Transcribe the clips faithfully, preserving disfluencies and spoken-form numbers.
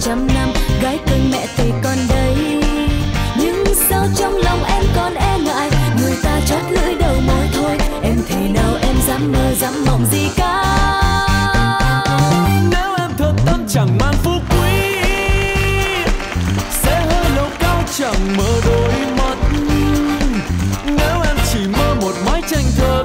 trăm năm gái cưng mẹ thì còn đây, nhưng sao trong lòng em còn e ngại, người ta chót lưỡi đầu môi thôi, em thì nào em dám mơ dám mộng gì cả. Nếu em thật tâm chẳng mang phú quý, sẽ hơi lâu cao chẳng mơ đôi mắt. Nếu em chỉ mơ một mái tranh thơ,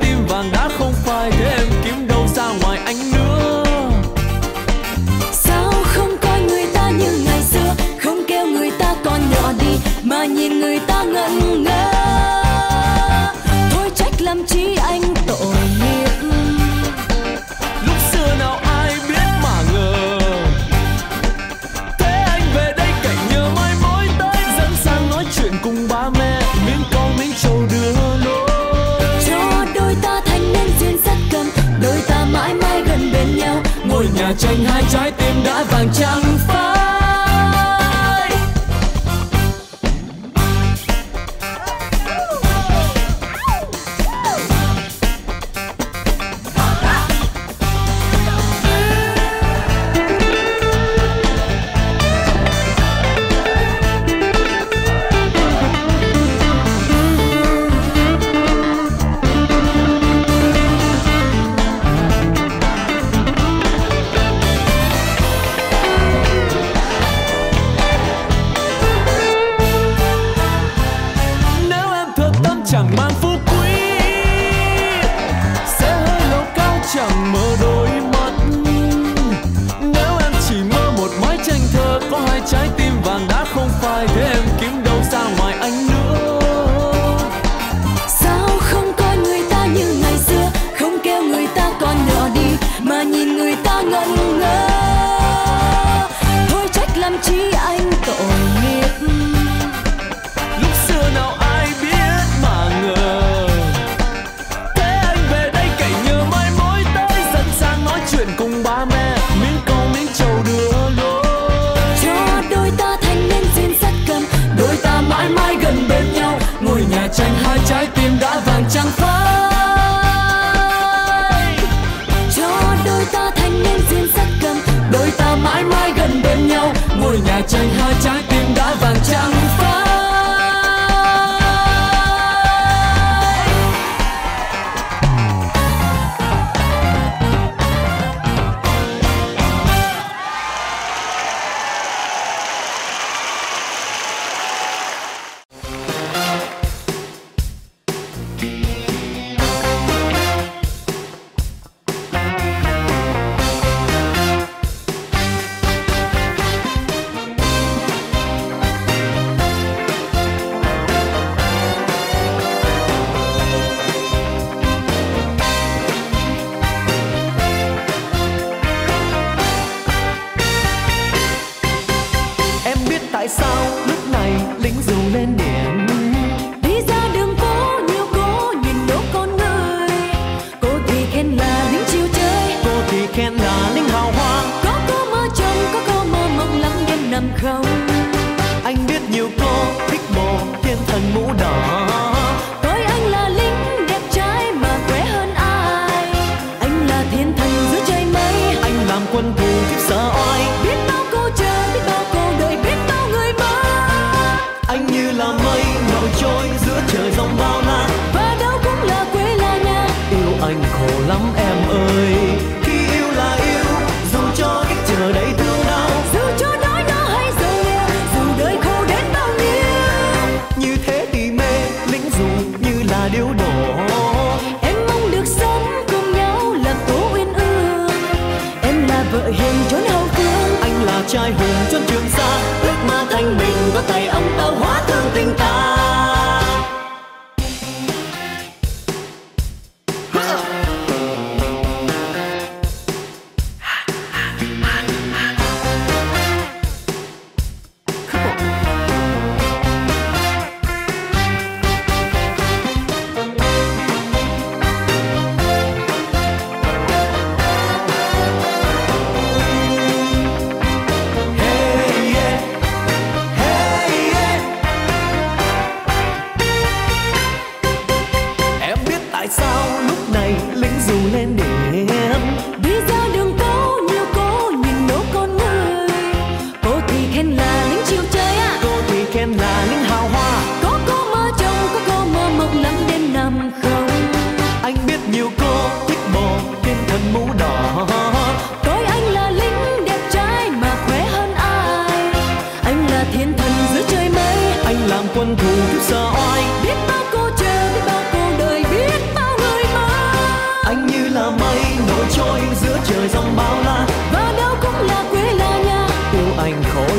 tim vàng đã không phai, thế em kiếm đâu ra ngoài anh nữa. Sao không coi người ta như ngày xưa, không kêu người ta còn nhỏ đi, mà nhìn người ta ngẩn ngơ. Thôi trách làm chi anh tội nghiệp, lúc xưa nào ai biết mà ngờ. Thế anh về đây cảnh nhớ mãi mối tới, dẫn sang nói chuyện cùng ba mẹ, miếng câu miếng trầu đưa lối. Cho đôi ta thành nên duyên sắt cầm, đôi ta mãi mãi gần bên nhau. Ngôi nhà tranh hai trái tim đã vàng trắng phai.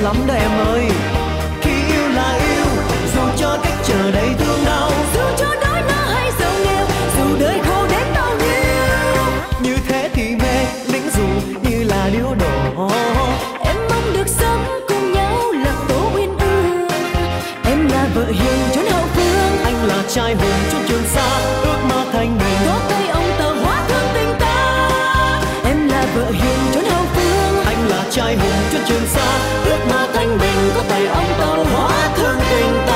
lắm đó em ơi. Khi yêu là yêu, dù cho cách chờ đầy thương đau, dù cho đói nó hay giàu nghèo, dù đời khô đến bao nhiêu. Như thế thì mê lính dù như là điếu đổ. Em mong được sống cùng nhau là tố uyên ương. Em là vợ hiền chốn hậu phương, anh là trai hùng chốn trường xa. Ước mơ thành mình có tay ông tàu hóa thương tình ta. Em là vợ hiền chốn hậu phương, anh là trai hùng chốn trường xa. Ước mơ thành mình có tay ông tàu hóa thương tình ta.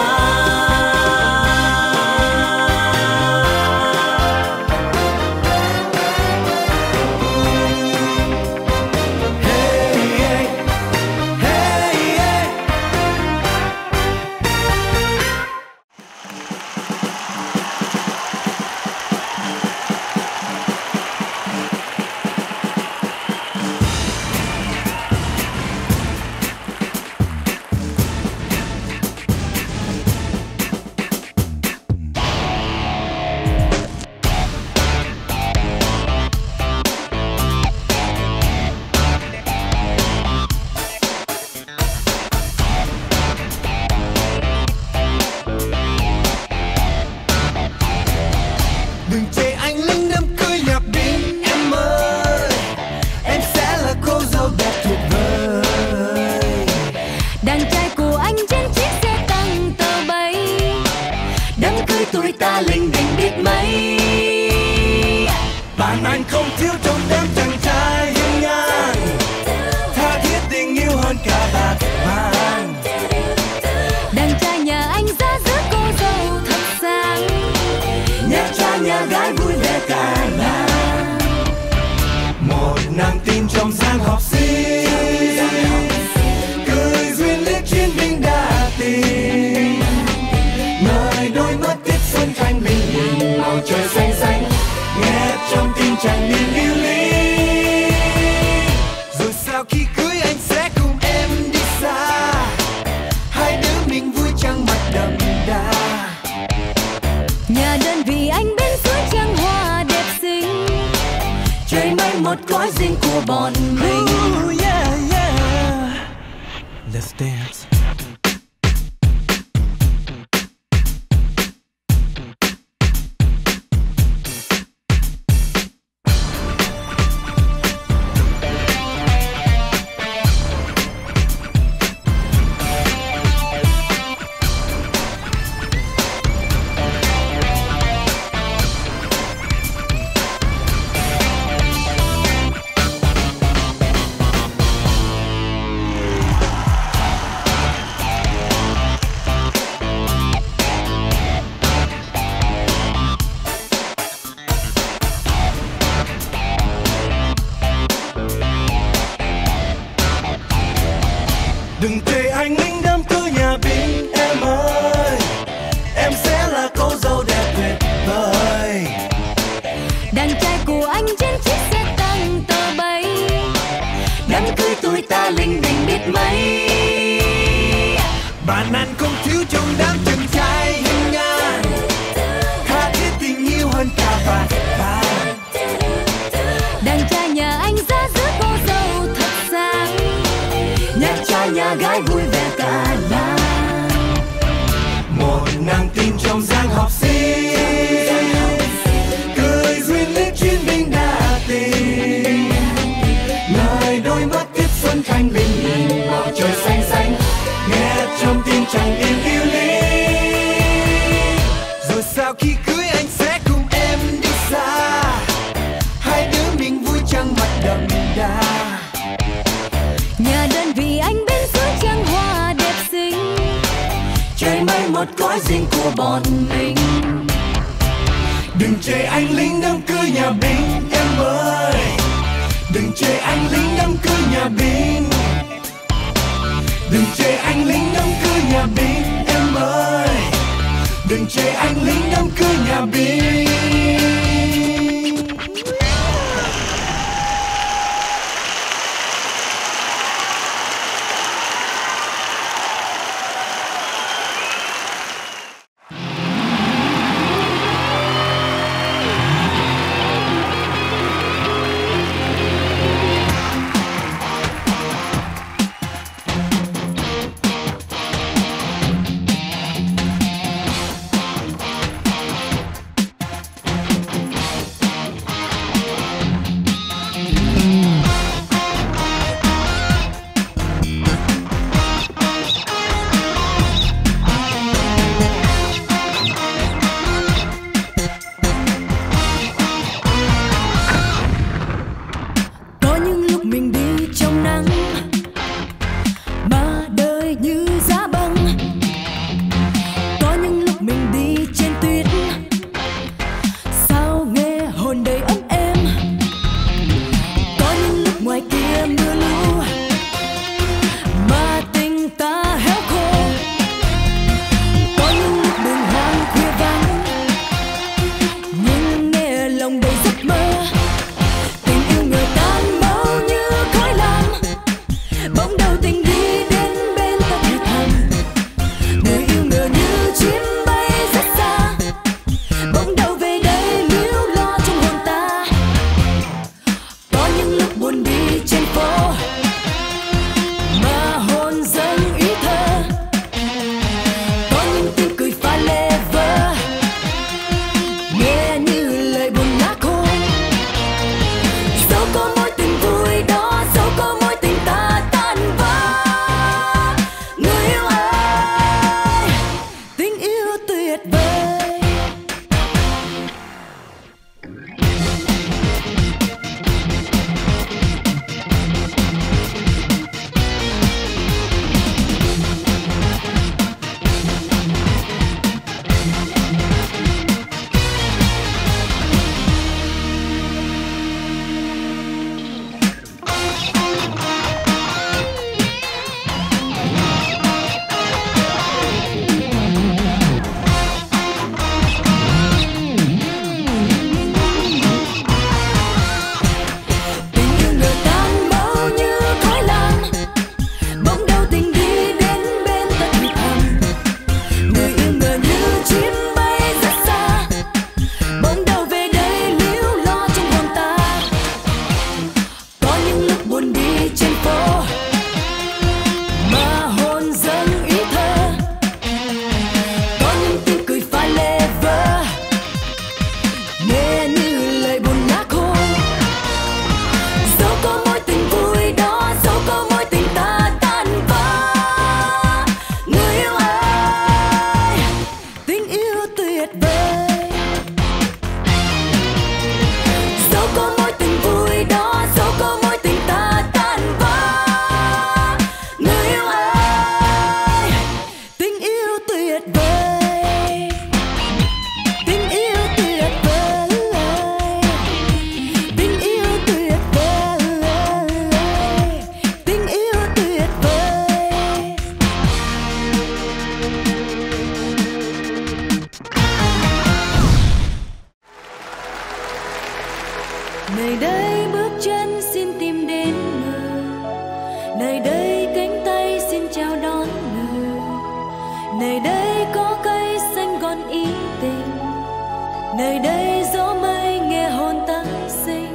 Nơi đây gió mây nghe hồn ta sinh,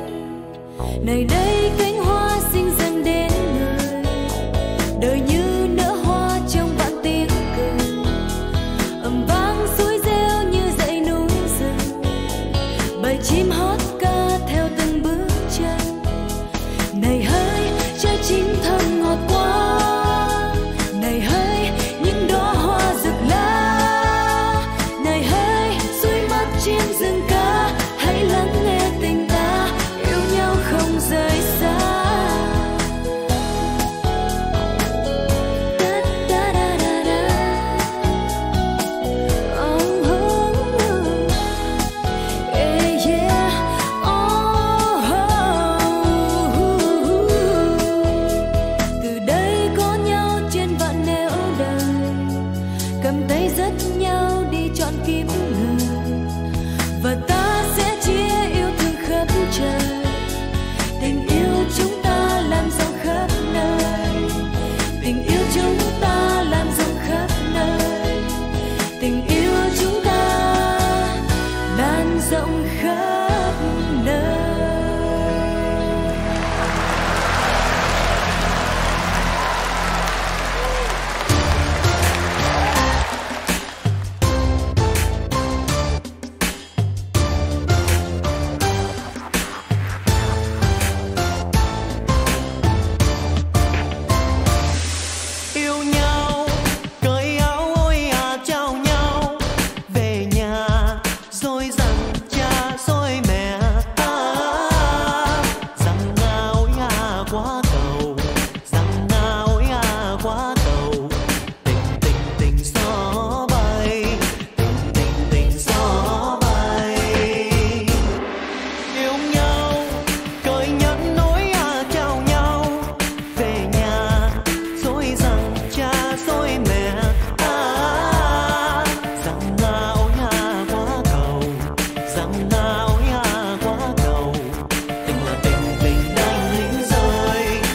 nơi đây cánh hoa xinh dần đến người. Đời như nở hoa trong vạn tiếng cười, ầm vang suối reo như dãy núi rừng. Bầy chim hót ca theo từng bước chân. Này hỡi trái chim thơm ngọt quá, này hỡi những đóa hoa rực lá, này hỡi suối mắt chim rừng cá. Hãy lắng nghe tình ta yêu nhau không rời xa. Da da da da da. Oh, oh, oh. Yeah, yeah. Oh, oh, oh. Từ đây có nhau trên vạn nẻo đời, cầm tay dắt nhau đi trọn kiếp người. Và ta sẽ chia yêu thương khắp trời, tình yêu chúng ta làm rộng khắp nơi, tình yêu chúng ta làm rộng khắp nơi, tình yêu chúng ta lan rộng khắp nơi. Yêu nhau cởi áo ôi à, trao nhau về nhà rồi dặn cha rồi mẹ ta rằng nào à quá cầu, rằng nào à quá cầu. Tình tình tình gió bay, tình tình tình gió bay. Yêu nhau cởi nhẫn nỗi à, trao nhau về nhà rồi dặn cha rồi mẹ ta rằng nào nhà quá cầu, rằng nào nhà quá cầu. Tình là tình tình đánh rơi, tình là tình tình đánh rơi. Yêu nhau cởi nón nỗi à, cho nhau về nhà rồi dặn cha rồi mẹ ta rằng nào nhà quá cầu, rằng nào nhà quá cầu. Tình tình tình gió bay, tình tình tình gió bay.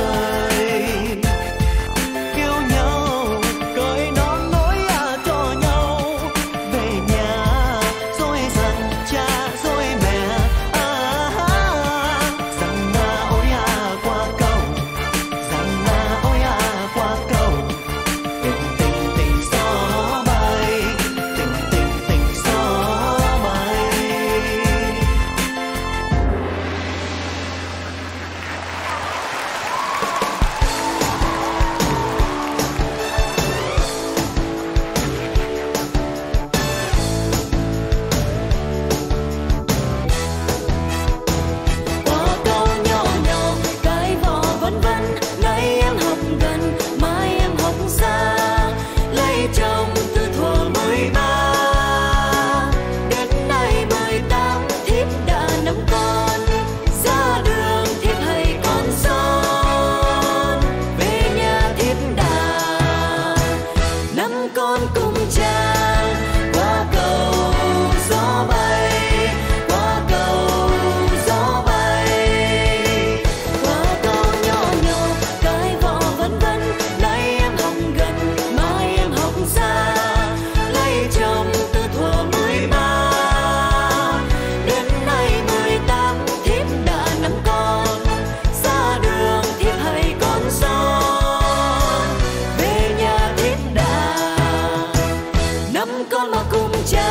Qua câu nhỏ nhỏ cái vò vân vân, nay em học gần mai em học xa, lấy chồng từ thuở mười ba đến nay mười tám. Thiếp đã nắm con ra đường, thiếp hay con son về nhà thiếp đã nắm con cùng cha qua cầu gió bay, qua cầu gió bay. Qua cầu nhỏ nhỏ cái vò vân vân, nay em học gần mai em học xa, lấy chồng từ thuở mười ba đến nay mười tám. Thiếp đã nắm con ra đường, thiếp hay con son về nhà thiếp đã nắm con mà cùng cha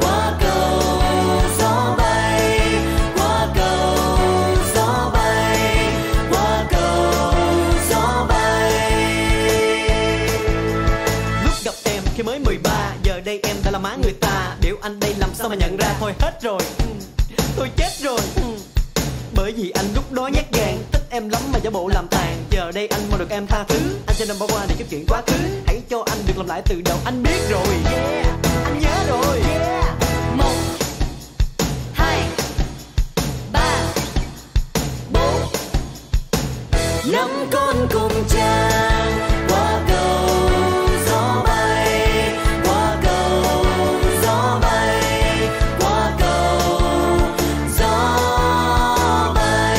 qua cầu gió bay, qua cầu gió bay, qua cầu gió bay. Lúc gặp em khi mới mười ba, giờ đây em đã là má người ta. Biểu anh đây làm sao mà nhận ra, thôi hết rồi, ừ, tôi chết rồi, ừ. Bởi vì anh lúc đó nhát gan, thích em lắm mà giả bộ làm tàn. Giờ đây anh mong được em tha thứ, anh sẽ đừng bỏ qua để chút chuyện quá khứ. Hãy cho anh được làm lại từ đầu, anh biết rồi, yeah, anh nhớ rồi. Một, hai, ba, bốn. Nắm con cùng cha qua cầu gió bay, qua cầu gió bay, qua cầu gió bay.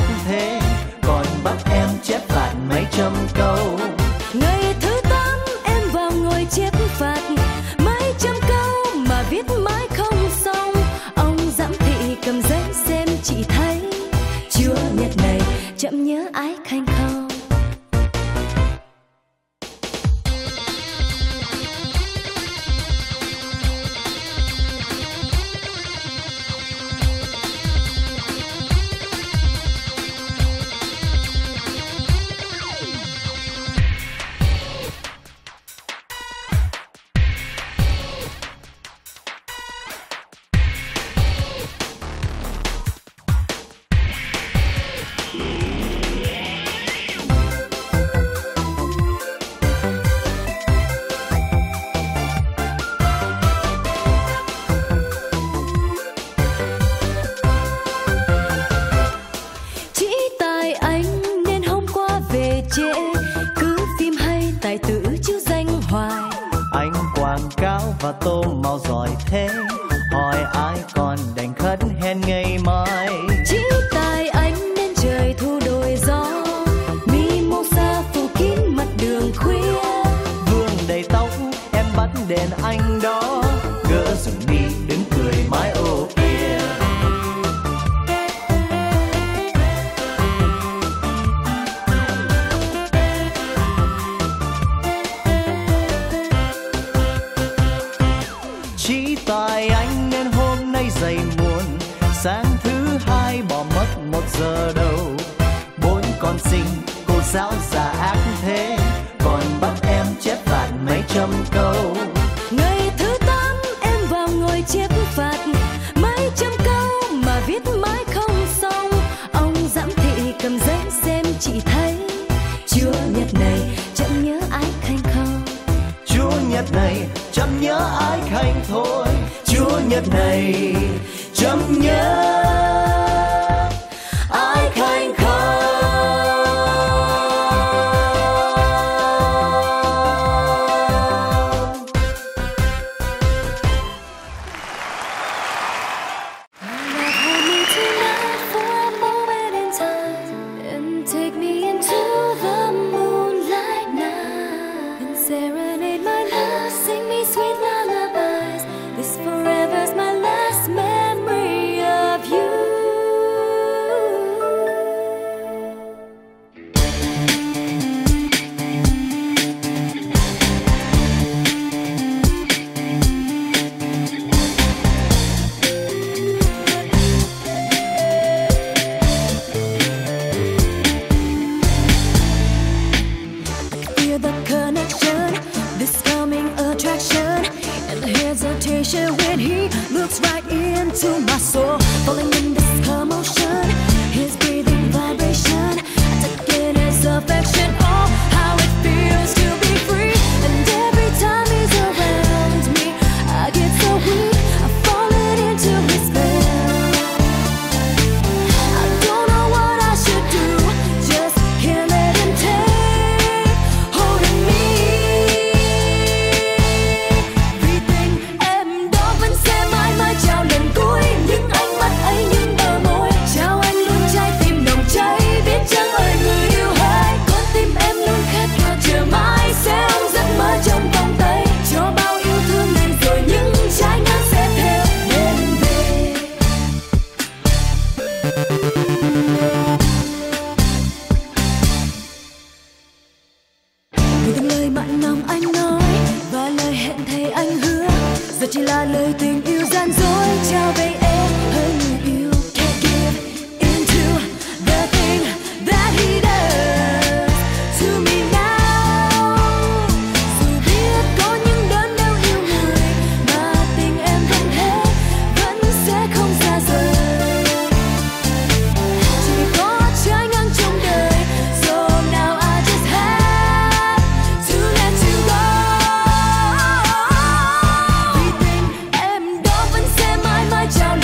Queen. đèn anh đó gỡ sừng đi đứng cười mãi ô kìa. Chỉ tài anh nên hôm nay dậy muộn, sáng thứ hai bỏ mất một giờ đầu. Bốn con xinh cô giáo già ác thế, còn bắt em chép phạt mấy trăm câu. Ngày thứ tám em vào ngồi chép phạt mấy trăm câu mà viết mãi không xong. Ông giám thị cầm giấy xem chị thấy, Chúa Nhật này chẳng nhớ ái khanh không. Chúa Nhật này chẳng nhớ ái khanh thôi. Chúa Nhật này chẳng nhớ ái khanh không. Chào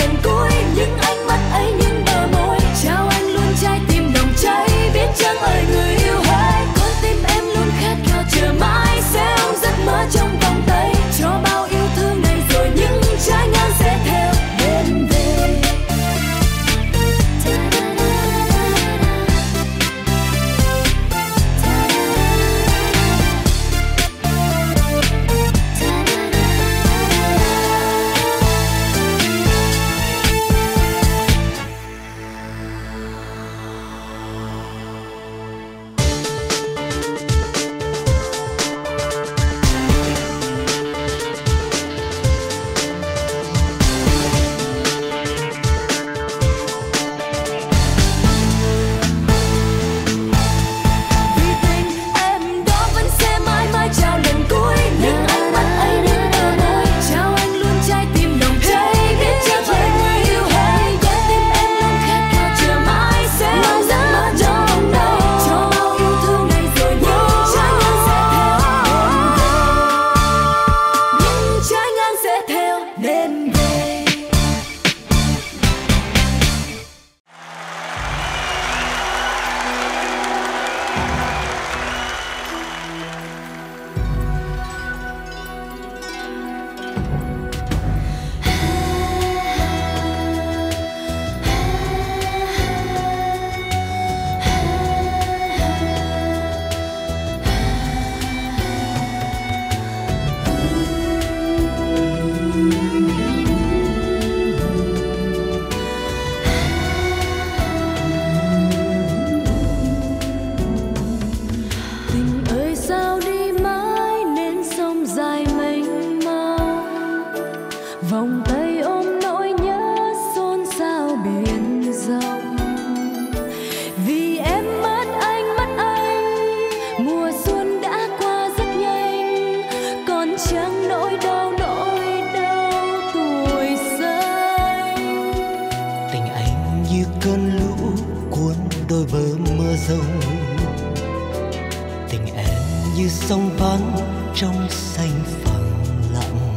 sông vắng trong xanh phẳng lặng.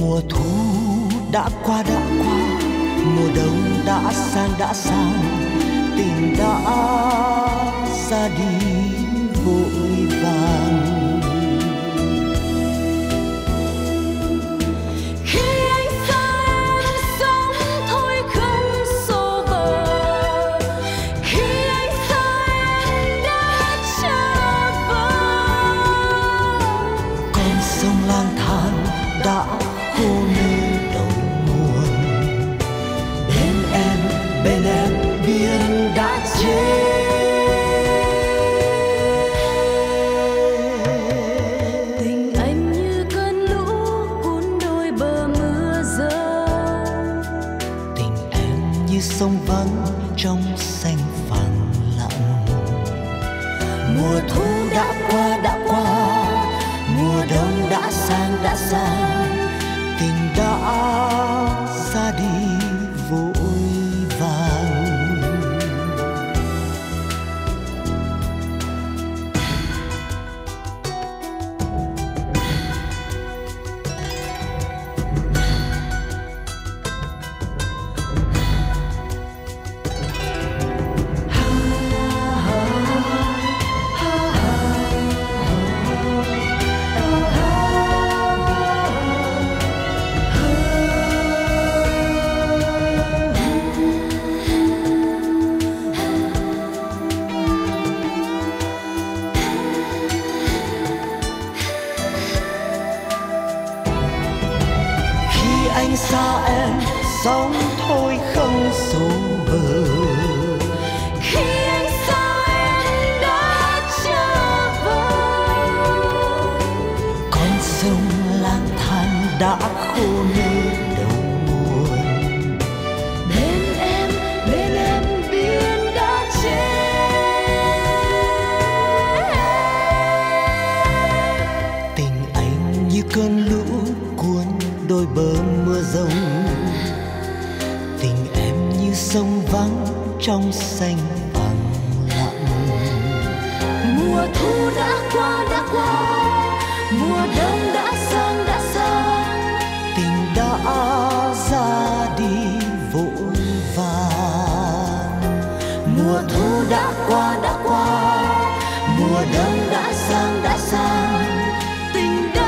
Mùa thu đã qua đã qua, mùa đông đã sang đã sang, tình đã ra đi vội vàng. Sông vắng trong xanh phẳng lặng. Mùa thu đã qua đã qua, mùa đông đã sang đã sang, tình đã ra đi vội vàng. Anh xa em, sóng thôi không xô bờ. Khi anh xa em đã trở về, con sông lang thang đã khô nơi đầu nguồn. Bên em, bên em biển đã chết. Tình anh như cơn lũ cuốn đôi bờ mưa rông, tình em như sông vắng trong xanh phẳng lặng. Mùa thu đã qua đã qua, mùa đông đã sang đã sang, tình đã ra đi vội vàng. Mùa thu đã qua đã qua, mùa đông đã sang đã sang, tình đã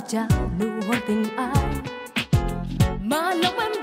ra chả nụ hôn tình ai mà lòng em